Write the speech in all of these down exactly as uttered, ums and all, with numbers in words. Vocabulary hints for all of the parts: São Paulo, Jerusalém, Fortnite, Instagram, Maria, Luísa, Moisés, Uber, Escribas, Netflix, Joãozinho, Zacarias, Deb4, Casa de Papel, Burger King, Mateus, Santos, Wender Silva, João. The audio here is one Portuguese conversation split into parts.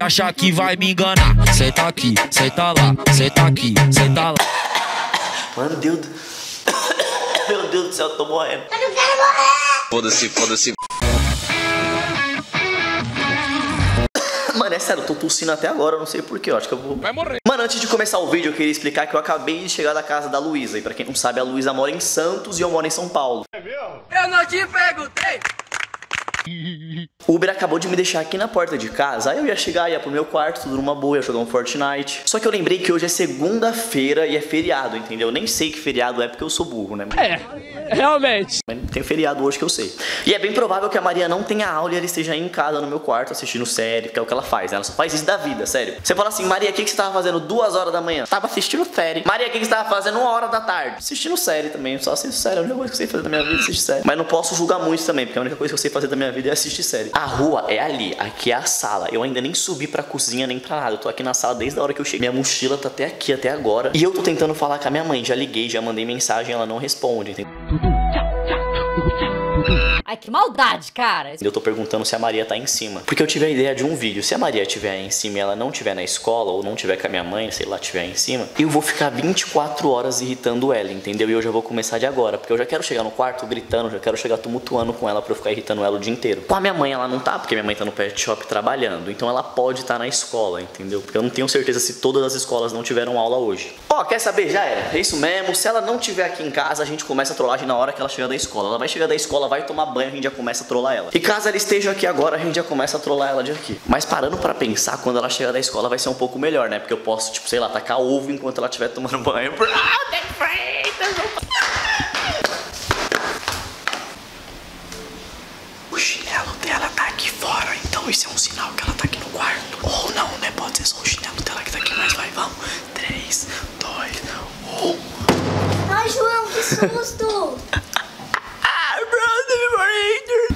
Achar que vai me enganar. Senta aqui, senta lá, senta aqui, senta lá. Mano, Deus do... Meu Deus do céu, eu tô morrendo. Eu não quero morrer. Foda-se, foda-se. Mano, é sério, eu tô tossindo até agora, eu não sei porquê, eu acho que eu vou... Vai morrer. Mano, antes de começar o vídeo, eu queria explicar que eu acabei de chegar da casa da Luísa. E pra quem não sabe, a Luísa mora em Santos e eu moro em São Paulo. É mesmo? Eu não te perguntei! O Uber acabou de me deixar aqui na porta de casa. Aí eu ia chegar, ia pro meu quarto, tudo numa boa, ia jogar um Fortnite. Só que eu lembrei que hoje é segunda-feira e é feriado, entendeu? Nem sei que feriado é porque eu sou burro, né? É, realmente. Mas tem feriado hoje que eu sei. E é bem provável que a Maria não tenha aula e ela esteja aí em casa no meu quarto assistindo série, que é o que ela faz, né? Ela só faz isso da vida, sério. Você fala assim, Maria, o que, que você tava fazendo duas horas da manhã? Tava assistindo série. Maria, o que, que você tava fazendo uma hora da tarde? Assistindo série também, eu só assisto série. A única coisa que eu sei fazer da minha vida é assistir série. Mas não posso julgar muito também, porque a única coisa que eu sei fazer da minha vida e assiste série. A rua é ali, aqui é a sala. Eu ainda nem subi pra cozinha nem pra nada. Eu tô aqui na sala desde a hora que eu cheguei. Minha mochila tá até aqui, até agora. E eu tô tentando falar com a minha mãe. Já liguei, já mandei mensagem, ela não responde, entendeu? Ai, que maldade, cara. Eu tô perguntando se a Maria tá aí em cima, porque eu tive a ideia de um vídeo. Se a Maria tiver aí em cima e ela não tiver na escola, ou não tiver com a minha mãe, sei lá, tiver aí em cima, eu vou ficar vinte e quatro horas irritando ela, entendeu? E eu já vou começar de agora, porque eu já quero chegar no quarto gritando, já quero chegar tumultuando com ela pra eu ficar irritando ela o dia inteiro. Com a minha mãe ela não tá, porque minha mãe tá no pet shop trabalhando, então ela pode tá na escola, entendeu? Porque eu não tenho certeza se todas as escolas não tiveram aula hoje. Ó, quer saber? Já era, é isso mesmo. Se ela não tiver aqui em casa, a gente começa a trollagem na hora que ela chegar da escola. Ela vai chegar da escola, vai tomar banho, a gente já começa a trollar ela. E caso ela esteja aqui agora, a gente já começa a trollar ela de aqui. Mas parando pra pensar, quando ela chegar da escola vai ser um pouco melhor, né? Porque eu posso, tipo, sei lá, tacar ovo enquanto ela estiver tomando banho. O chinelo dela tá aqui fora, então isso é um sinal que ela tá aqui no quarto. Ou não, né? Pode ser só o chinelo dela que tá aqui, mas vai, vamos. três, dois, um. Ai, João, que susto!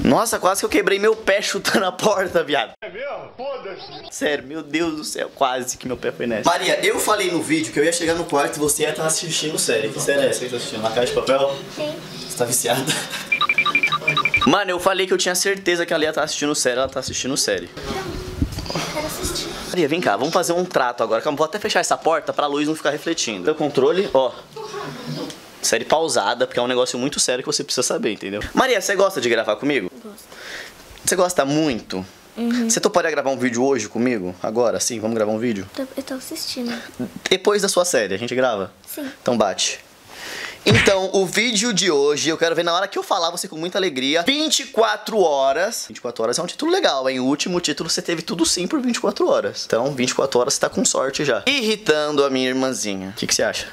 Nossa, quase que eu quebrei meu pé chutando a porta, viado. É mesmo? Foda-se. Sério, meu Deus do céu, quase que meu pé foi nessa. Maria, eu falei no vídeo que eu ia chegar no quarto e você ia estar assistindo série. Que série é essa que você tá assistindo? Na Casa de Papel? Sim. Você tá viciada? Mano, eu falei que eu tinha certeza que ela ia estar assistindo série, ela tá assistindo série. Eu quero assistir. Maria, vem cá, vamos fazer um trato agora. Vou até fechar essa porta pra luz não ficar refletindo. Deu controle? Ó. Série pausada, porque é um negócio muito sério que você precisa saber, entendeu? Maria, você gosta de gravar comigo? Gosto. Você gosta muito? Uhum. Você toparia gravar um vídeo hoje comigo? Agora, sim? Vamos gravar um vídeo? Eu tô assistindo. Depois da sua série, a gente grava? Sim. Então bate. Então, o vídeo de hoje, eu quero ver na hora que eu falar você com muita alegria. vinte e quatro horas. vinte e quatro horas é um título legal, hein? O último título você teve tudo sim por vinte e quatro horas. Então, vinte e quatro horas você tá com sorte já. Irritando a minha irmãzinha. O que, que você acha?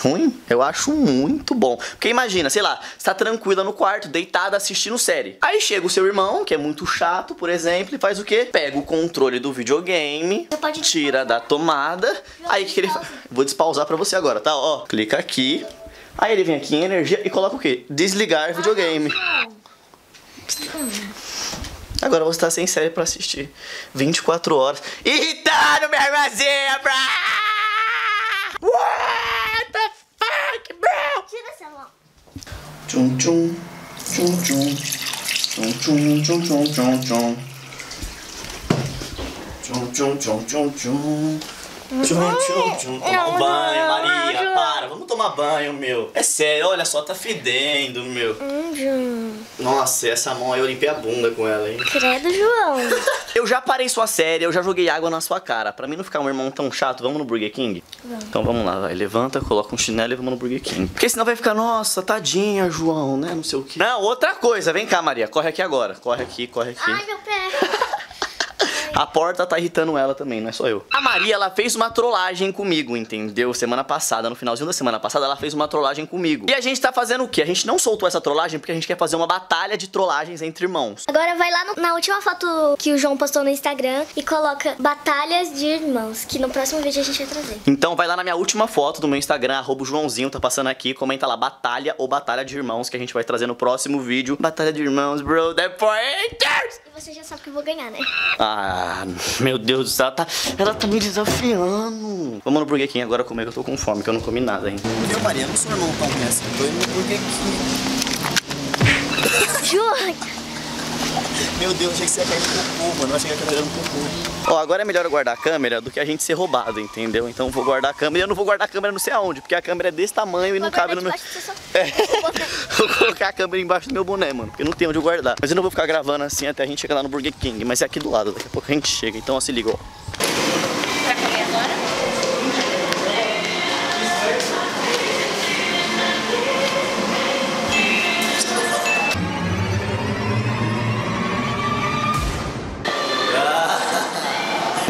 Ruim? Eu acho muito bom. Porque imagina, sei lá, você tá tranquila no quarto, deitada, assistindo série. Aí chega o seu irmão, que é muito chato, por exemplo, e faz o quê? Pega o controle do videogame, tira da tomada. Aí o que, que ele faz? Vou despausar pra você agora, tá? Ó, clica aqui. Aí ele vem aqui em energia e coloca o quê? Desligar videogame. Agora você tá sem série pra assistir. vinte e quatro horas. Irritando minha irmãzinha, bro! Tchum tchum, tchum tchum, tchum tchum tchum tchum tchum tchum, tchum tchum tchum tchum tchum, tchum tchum tchum. Toma banho, Maria, para, vamos tomar banho, meu. É sério, olha só, tá fedendo, meu. Nossa, essa mão aí eu limpei a bunda com ela, hein. Credo, João. Eu já parei sua série, eu já joguei água na sua cara. Pra mim não ficar um irmão tão chato, vamos no Burger King? Vamos. Então vamos lá, vai. Levanta, coloca um chinelo e vamos no Burger King. Porque senão vai ficar, nossa, tadinha, João, né? Não sei o quê. Não, outra coisa. Vem cá, Maria. Corre aqui agora. Corre aqui, corre aqui. Ai, meu pé. A porta tá irritando ela também, não é só eu. A Maria, ela fez uma trollagem comigo, entendeu? Semana passada, no finalzinho da semana passada, ela fez uma trollagem comigo. E a gente tá fazendo o quê? A gente não soltou essa trollagem porque a gente quer fazer uma batalha de trollagens entre irmãos. Agora vai lá no, na última foto que o João postou no Instagram e coloca batalhas de irmãos, que no próximo vídeo a gente vai trazer. Então vai lá na minha última foto do meu Instagram, arroba Joãozinho, tá passando aqui, comenta lá, batalha ou batalha de irmãos, que a gente vai trazer no próximo vídeo. Batalha de irmãos, bro, Deb quatro. E você já sabe que eu vou ganhar, né? Ah... Ah, meu Deus do céu, ela tá, ela tá me desafiando. Vamos no Burger King agora comer, que eu tô com fome, que eu não comi nada, hein. Meu Maria, não sou irmão tão ruim assim, tô indo no Burger King. Juro. Meu Deus, achei que você ia cair no cocô, mano. Eu achei que ia cair no cocô. Ó, agora é melhor eu guardar a câmera do que a gente ser roubado, entendeu? Então eu vou guardar a câmera. Eu não vou guardar a câmera não sei aonde, porque a câmera é desse tamanho e não cabe no meu... É. Vou colocar a câmera embaixo do meu boné, mano, porque não tem onde eu guardar. Mas eu não vou ficar gravando assim até a gente chegar lá no Burger King, mas é aqui do lado, daqui a pouco a gente chega. Então, ó, se liga, ó. Pra comer agora?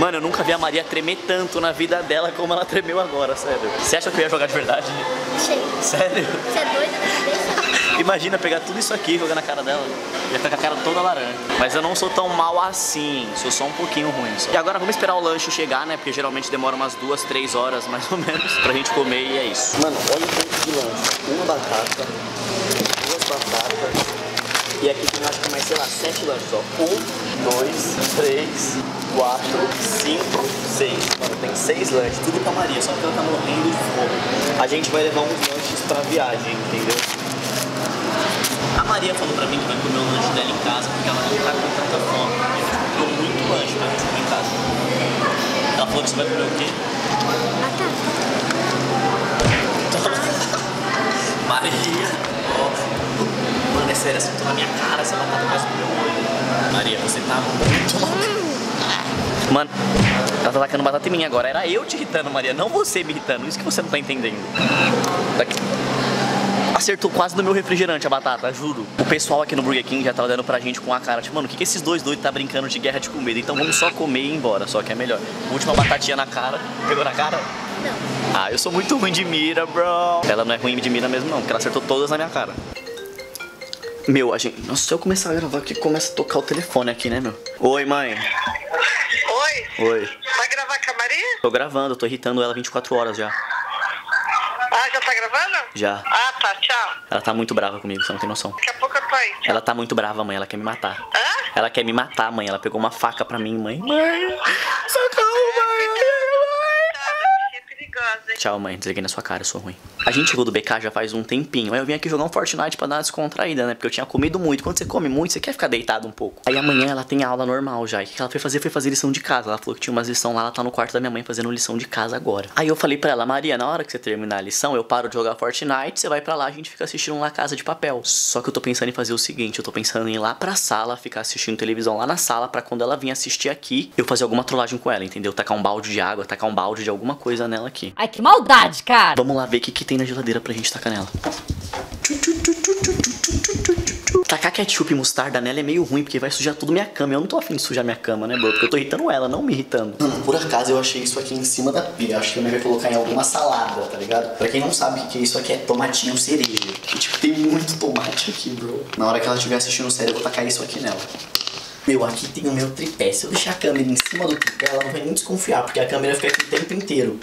Mano, eu nunca vi a Maria tremer tanto na vida dela como ela tremeu agora, sério. Você acha que eu ia jogar de verdade? Achei. Sério? Você é doida na cabeça? Imagina pegar tudo isso aqui e jogar na cara dela. Ia ficar com a cara toda laranja. Mas eu não sou tão mal assim, sou só um pouquinho ruim. Só. E agora vamos esperar o lanche chegar, né? Porque geralmente demora umas duas, três horas, mais ou menos, pra gente comer e é isso. Mano, olha o tanto de lanche. Uma batata, duas batatas. E aqui tem, acho que mais, sei lá, sete lanches, ó. Um, dois, três, quatro, cinco, seis. Mano, tem seis lanches, tudo pra Maria, só que ela tá morrendo de fome. A gente vai levar uns lanches pra viagem, entendeu? A Maria falou pra mim que vai comer o lanche dela em casa, porque ela não tá com tanta fome. Ficou muito lanche pra gente comer em casa. Ela falou que você vai comer o quê? Batata. Maria. Mano, é sério, assim, tô na minha cara, essa batata quase pro meu olho. Maria, você tá muito mal. Mano, ela tá tacando batata em mim agora. Era eu te irritando, Maria, não você me irritando. Isso que você não tá entendendo. Tá aqui. Acertou quase no meu refrigerante a batata, juro. O pessoal aqui no Burger King já tava dando pra gente com a cara. Tipo, mano, o que que esses dois doidos tá brincando de guerra de comida? Então vamos só comer e ir embora, só que é melhor. Última batatinha na cara. Pegou na cara? Não. Ah, eu sou muito ruim de mira, bro. Ela não é ruim de mira mesmo não, porque ela acertou todas na minha cara. Meu, a gente... Nossa, se eu começar a gravar aqui, começa a tocar o telefone aqui, né, meu? Oi, mãe. Oi? Oi. Vai gravar com a Maria? Tô gravando, tô irritando ela vinte e quatro horas já. Ah, já tá gravando? Já. Ah, tá, tchau. Ela tá muito brava comigo, você não tem noção. Daqui a pouco eu tô aí. Tchau. Ela tá muito brava, mãe, ela quer me matar. Hã? Ela quer me matar, mãe, ela pegou uma faca pra mim, mãe. Mãe, socorro, mãe. Tchau, mãe. Desliguei na sua cara, eu sou ruim. A gente chegou do B K já faz um tempinho. Aí eu vim aqui jogar um Fortnite pra dar uma descontraída, né? Porque eu tinha comido muito. Quando você come muito, você quer ficar deitado um pouco. Aí amanhã ela tem aula normal já. E o que ela foi fazer foi fazer lição de casa. Ela falou que tinha umas lição lá, ela tá no quarto da minha mãe fazendo lição de casa agora. Aí eu falei pra ela, Maria, na hora que você terminar a lição, eu paro de jogar Fortnite, você vai pra lá, a gente fica assistindo lá Casa de Papel. Só que eu tô pensando em fazer o seguinte, eu tô pensando em ir lá pra sala, ficar assistindo televisão lá na sala, pra quando ela vir assistir aqui, eu fazer alguma trollagem com ela, entendeu? Tacar um balde de água, tacar um balde de alguma coisa nela aqui. Ai, que maldade, cara! Vamos lá ver o que que tem na geladeira pra gente tacar nela. Tacar ketchup e mostarda nela é meio ruim, porque vai sujar tudo minha cama. Eu não tô afim de sujar minha cama, né, bro? Porque eu tô irritando ela, não me irritando. Mano, por acaso eu achei isso aqui em cima da pia. Acho que eu me vai colocar em alguma salada, tá ligado? Pra quem não sabe o que é isso aqui, é tomatinho cereja. Tipo, tem muito tomate aqui, bro. Na hora que ela estiver assistindo série, eu vou tacar isso aqui nela. Meu, aqui tem o meu tripé. Se eu deixar a câmera em cima do tripé, ela não vai nem desconfiar, porque a câmera fica aqui o tempo inteiro.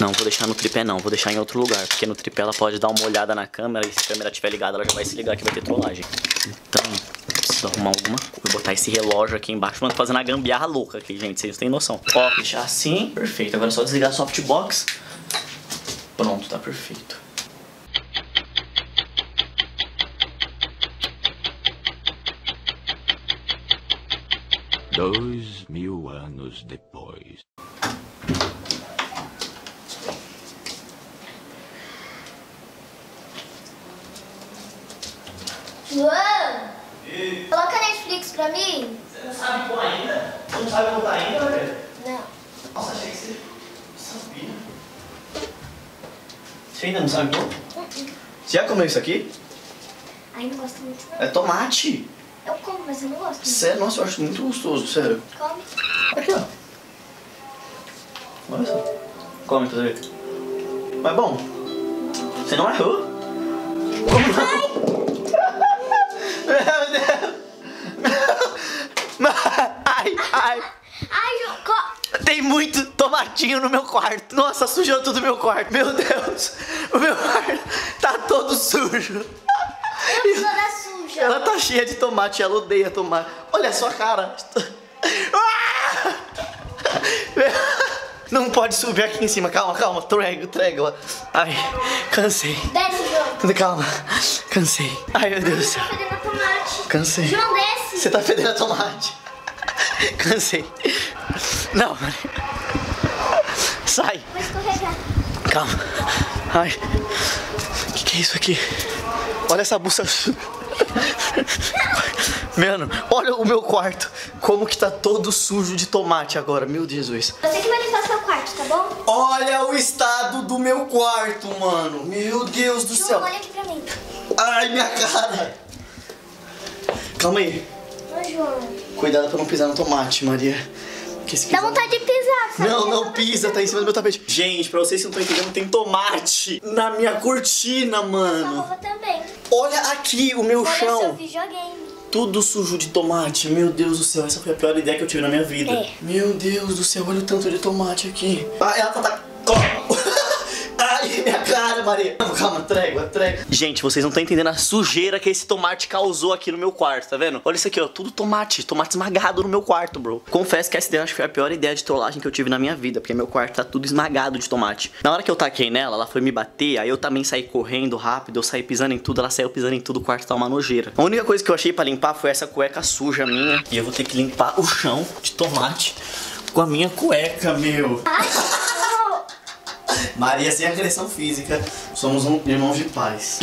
Não, vou deixar no tripé não, vou deixar em outro lugar, porque no tripé ela pode dar uma olhada na câmera e se a câmera estiver ligada, ela já vai se ligar que vai ter trollagem. Então, preciso arrumar alguma coisa. Vou botar esse relógio aqui embaixo, mano, tô fazendo a gambiarra louca aqui, gente, vocês não têm noção. Ó, deixar assim, perfeito. Agora é só desligar a softbox. Pronto, tá perfeito. Dois mil anos depois. João! E? Coloca a Netflix pra mim. Você não sabe pôr ainda? Você não sabe botar ainda, velho? Não. Nossa, achei que você sabia. Você ainda não sabe pôr? Não. Você já comeu isso aqui? Ainda não gosto muito. Não. É tomate. Eu como, mas eu não gosto. Sério? Nossa, eu acho muito gostoso, sério. Come. Aqui, ó. Olha só. Come, tá vendo? Mas bom, você não errou? Como não? Ai! Meu Deus! Ai, ai! Ai, Jocó! Tem muito tomatinho no meu quarto. Nossa, sujou tudo o meu quarto. Meu Deus! O meu quarto tá todo sujo. Eu sou da sua. Ela tá cheia de tomate, ela odeia tomate. Olha a sua cara. Não pode subir aqui em cima. Calma, calma. Trégua, trégua. Ai, cansei. Desce, João. Tudo calma. Cansei. Ai, meu Deus do céu. Você tá fedendo tomate. Cansei. João, desce. Você tá fedendo tomate. Cansei. Não, sai. Vou escorregar. Calma. Ai. O que, que é isso aqui? Olha essa bucha. Mano, olha o meu quarto. Como que tá todo sujo de tomate agora, meu Jesus. Você que vai limpar seu quarto, tá bom? Olha o estado do meu quarto, mano. Meu Deus do João, céu. Olha aqui pra mim. Ai, minha cara. Calma aí. Ô, João. Cuidado pra não pisar no tomate, Maria. Dá vontade de pisar, sabe? Não, não pisa, tá em cima do meu tapete. Gente, pra vocês que não estão entendendo, tem tomate na minha cortina, mano. Sua roupa também. Olha aqui o meu chão. Olha o seu videogame. Tudo sujo de tomate, meu Deus do céu. Essa foi a pior ideia que eu tive na minha vida. É. Meu Deus do céu, olha o tanto de tomate aqui. Ah, ela tá... tá... Ai, minha cara, Maria. Calma, trégua, trégua. Gente, vocês não estão entendendo a sujeira que esse tomate causou aqui no meu quarto, tá vendo? Olha isso aqui, ó, tudo tomate, tomate esmagado no meu quarto, bro. Confesso que essa ideia acho que foi a pior ideia de trollagem que eu tive na minha vida, porque meu quarto tá tudo esmagado de tomate. Na hora que eu taquei nela, ela foi me bater, aí eu também saí correndo rápido, eu saí pisando em tudo, ela saiu pisando em tudo, o quarto tá uma nojeira. A única coisa que eu achei pra limpar foi essa cueca suja minha, e eu vou ter que limpar o chão de tomate com a minha cueca, meu. Ai. Maria, sem agressão física, somos um irmãos de paz.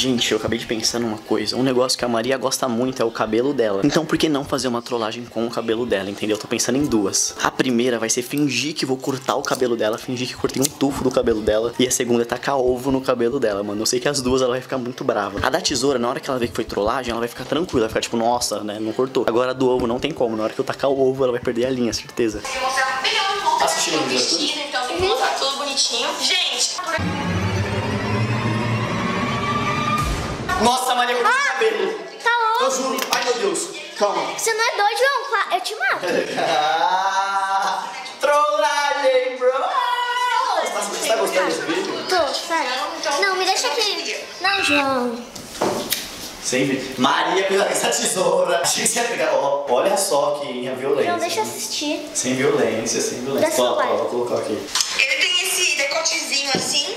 Gente, eu acabei de pensar numa coisa. Um negócio que a Maria gosta muito é o cabelo dela. Então por que não fazer uma trollagem com o cabelo dela, entendeu? Eu tô pensando em duas. A primeira vai ser fingir que vou cortar o cabelo dela, fingir que cortei um tufo do cabelo dela. E a segunda é tacar ovo no cabelo dela, mano. Eu sei que as duas ela vai ficar muito brava. A da tesoura, na hora que ela ver que foi trollagem, ela vai ficar tranquila, vai ficar tipo, nossa, né, não cortou. Agora a do ovo não tem como, na hora que eu tacar o ovo ela vai perder a linha, certeza. Eu vou mostrar um milhão de roupas no vestido, então tem que botar tudo bonitinho. Gente... Nossa, Maria, eu cortei ah, o cabelo. Tá louco. Eu juro. Ai, meu Deus. Calma. Você não é doido, João? Eu te mato. Ah, trollagem, bro. Nossa, você tá gostando desse vídeo? Tô, sai. Não, me deixa aqui. Não, João. Sempre. Maria pegou essa tesoura. Achei que você ia pegar. Oh, olha só que minha violência. Não, deixa eu assistir. Sem violência, sem violência. Só, ó, vou colocar aqui. Ele tem esse decotezinho assim.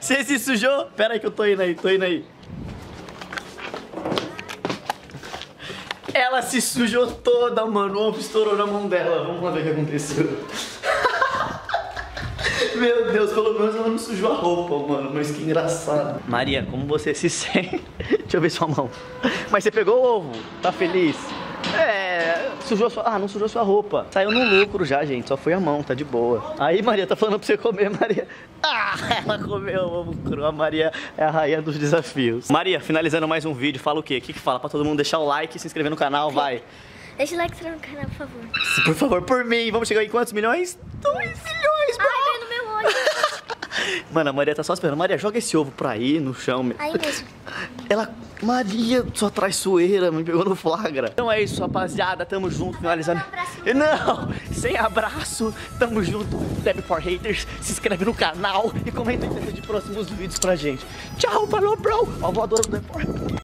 Você se sujou? Pera aí que eu tô indo aí, tô indo aí. Ela se sujou toda, mano. O ovo estourou na mão dela. Vamos lá ver o que aconteceu. Meu Deus, pelo menos ela não sujou a roupa, mano. Mas que engraçado. Maria, como você se sente? Deixa eu ver sua mão. Mas você pegou o ovo? Tá feliz? É, sujou sua... Ah, não sujou sua roupa. Saiu no lucro já, gente. Só foi a mão, tá de boa. Aí, Maria, tá falando pra você comer, Maria. Ah, ela comeu o ovo cru. A Maria é a rainha dos desafios. Maria, finalizando mais um vídeo, fala o quê? O que que fala? Pra todo mundo deixar o like, se inscrever no canal, vai. Deixa o like, se inscrever no canal, por favor. Por favor, por mim. Vamos chegar em quantos milhões? dois milhões, bro. Ai, meu, no meu olho. Mano, a Maria tá só esperando. Maria, joga esse ovo pra aí, no chão. Aí mesmo. Ela... Maria, sua traiçoeira, me pegou no flagra. Então é isso, rapaziada, tamo junto, finalizando. Um Não, sem abraço, tamo junto. Deb quatro Haters, se inscreve no canal e comenta em de próximos vídeos pra gente. Tchau, falou, bro. Ó, voadora do Deb quatro.